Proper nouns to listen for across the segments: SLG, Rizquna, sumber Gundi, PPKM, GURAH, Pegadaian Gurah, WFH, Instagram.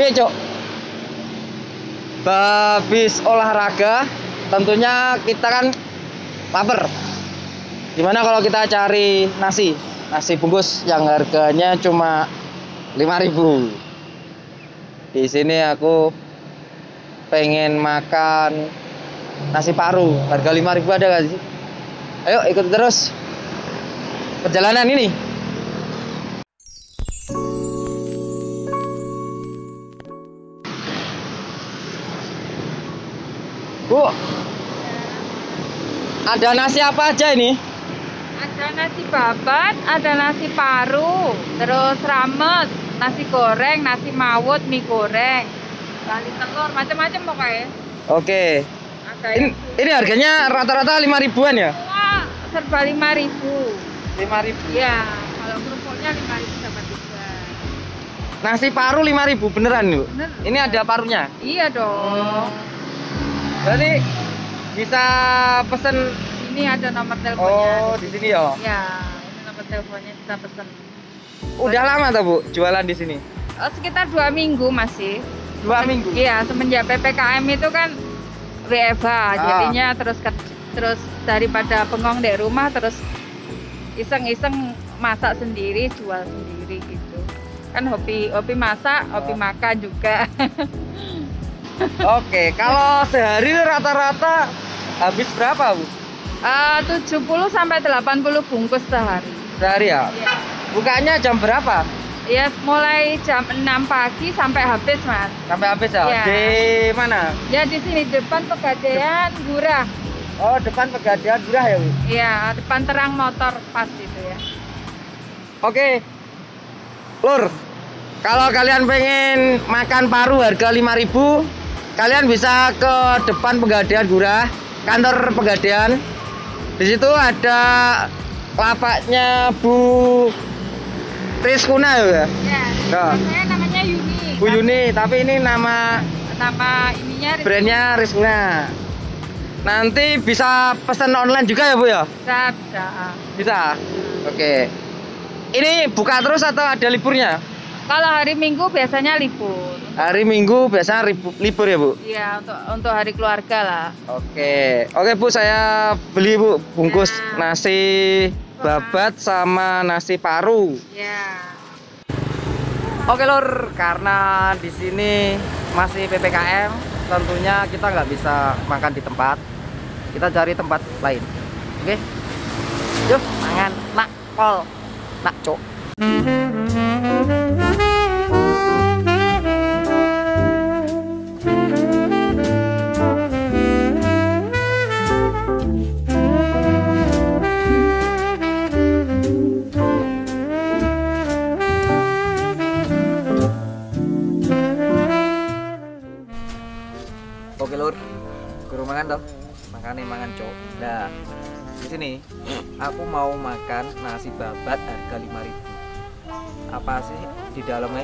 Oke, Cok. Habis olahraga tentunya kita kan lapar. Gimana kalau kita cari nasi bungkus yang harganya cuma 5.000. Di sini aku pengen makan nasi paru harga 5.000, ada gak sih? Ayo ikut terus perjalanan ini. Bu, ada nasi apa aja ini? Ada nasi babat, ada nasi paru, terus rames, nasi goreng, nasi mawut, mie goreng, bali telur, macam-macam pokoknya. Oke. Ini harganya rata-rata 5.000-an ya? Wah, serba 5.000. 5.000. Iya, kalau kerupuknya 5.000 sama 3. Nasi paru 5.000 beneran, Bu? Bener. Ini ada parunya? Iya dong. Berarti bisa pesen. Ini ada nomor teleponnya. Oh, di sini ya? Ya, ini nomor teleponnya, bisa pesen. Udah lama tuh, Bu, jualan di sini? Oh, sekitar 2 minggu masih. 2 minggu? Iya, semenjak PPKM itu kan WFH, jadinya terus daripada bengong di rumah, terus iseng-iseng masak sendiri, jual sendiri gitu. Kan hobi masak, hobi makan juga. Oke, kalau sehari rata-rata habis berapa, Bu? 70-80 bungkus sehari. Sehari ya? Iya. Bukanya jam berapa? Ya, mulai jam 6 pagi sampai habis, Mas. Sampai habis ya? Ya. Di mana? Ya, di sini, depan Pegadaian Gurah. Oh, depan Pegadaian Gurah ya, Bu? Iya, depan terang motor pas itu ya. Oke, Lur, kalau kalian pengen makan paru harga 5.000, kalian bisa ke depan Pegadaian Gurah, kantor Pegadaian. Di situ ada lapaknya Bu Rizquna ya. Ya, saya namanya Yuni. Bu Yuni, tapi ini nama ininya Rizquna. Brandnya Rizquna. Nanti bisa pesan online juga ya, Bu ya? Bisa. Bisa. Oke. Ini buka terus atau ada liburnya? Kalau hari Minggu biasanya libur. Hari Minggu biasanya libur ya, Bu? Iya, untuk hari keluarga lah. Oke, Bu, saya beli, Bu, bungkus ya. Nasi babat sama nasi paru. Ya. Oke, Lur, karena di sini masih PPKM, tentunya kita nggak bisa makan di tempat. Kita cari tempat lain. Oke. Yuk, mangan nakpol, nakco. Oke, Lur, guru mangan toh, mangan cok. Nah, di sini aku mau makan nasi babat harga 5.000. Apa sih di dalamnya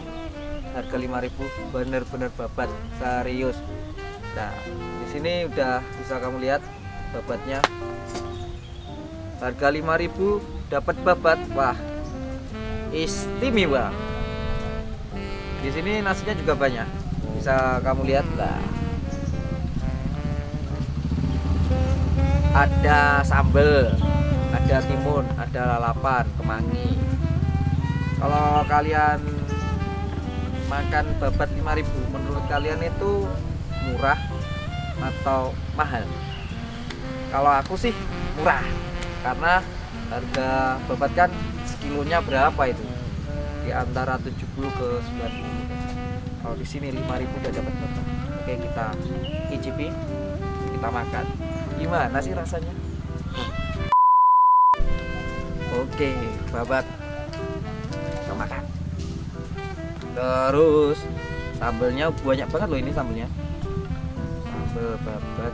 harga 5.000? Bener-bener babat, serius. Nah, di sini udah bisa kamu lihat babatnya. Harga 5.000 dapat babat, wah istimewa. Di sini nasinya juga banyak, bisa kamu lihat lah. Ada sambel, ada timun, ada lalapan, kemangi. Kalau kalian makan babat 5.000, menurut kalian itu murah atau mahal? Kalau aku sih murah, karena harga babat kan sekilonya berapa itu? Di antara 70 ke 90. Kalau di sini 5.000 udah dapat babat. Oke, kita icipi, kita makan. Gimana sih rasanya? Oke, babat kita makan. Terus sambelnya banyak banget loh, ini sambelnya. Sambel babat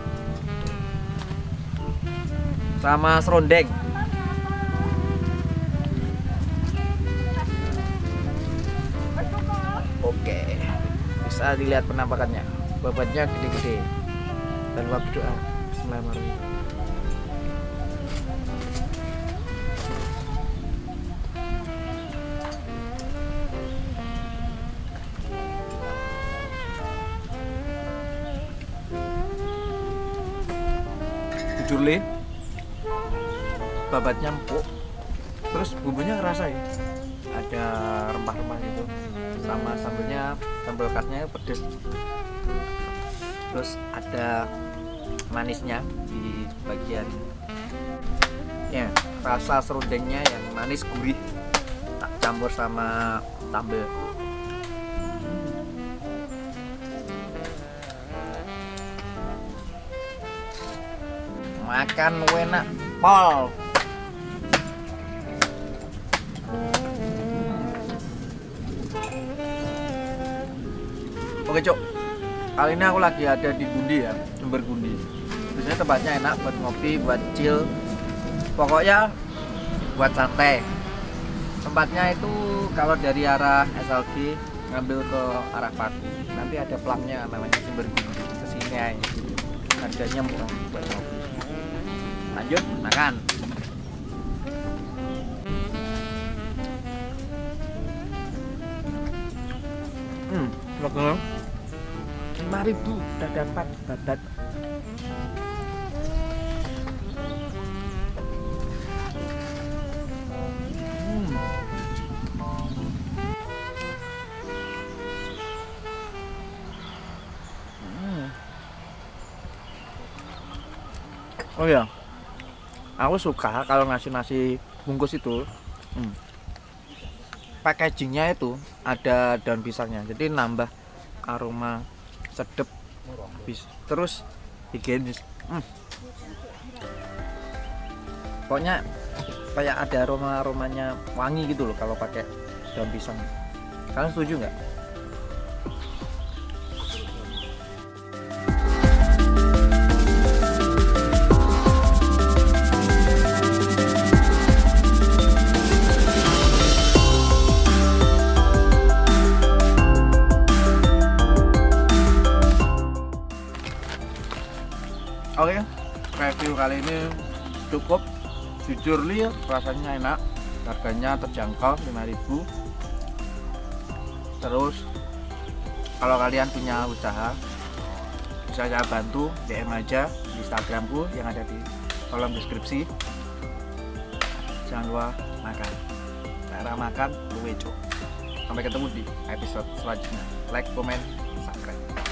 sama serondeng. Oke, bisa dilihat penampakannya. Babatnya gede-gede. Dan lupa berdoa. gurih, babatnya empuk, terus bumbunya kerasa ya, ada rempah-rempah gitu, sama sambelnya, sambel khasnya pedes, terus ada manisnya di bagian ya, rasa serundengnya yang manis gurih tak campur sama sambel. Makan enak pol. Oke Cok, kali ini aku lagi ada di Gundi ya, Sumber Gundi. Biasanya tempatnya enak buat ngopi, buat chill, pokoknya buat santai. Tempatnya itu kalau dari arah SLG ngambil ke arah Paku, nanti ada pelangnya namanya Sumber Gundi. Kesini aja, harganya murah buat ngopi. Lanjut makan. Loh, 5.000 udah dapat babat. Oh ya, aku suka kalau nasi-nasi bungkus itu packagingnya itu ada daun pisangnya, jadi nambah aroma sedep, terus higienis. Pokoknya kayak ada aromanya wangi gitu loh kalau pakai daun pisang. Kalian setuju nggak? Oke, review kali ini cukup. Jujur li, rasanya enak, harganya terjangkau 5.000. Terus kalau kalian punya usaha bisa saya bantu, DM aja di Instagramku yang ada di kolom deskripsi. Jangan lupa makan, cara makan luwe Cok. Sampai ketemu di episode selanjutnya. Like, comment, subscribe.